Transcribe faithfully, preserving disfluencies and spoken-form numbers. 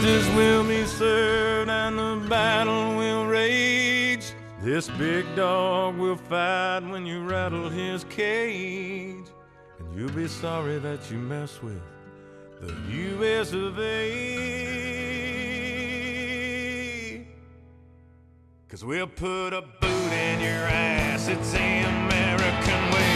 Justice will be served and the battle will rage. This big dog will fight when you rattle his cage. And you'll be sorry that you mess with the U S of A. 'Cause we'll put a boot in your ass, it's the American way.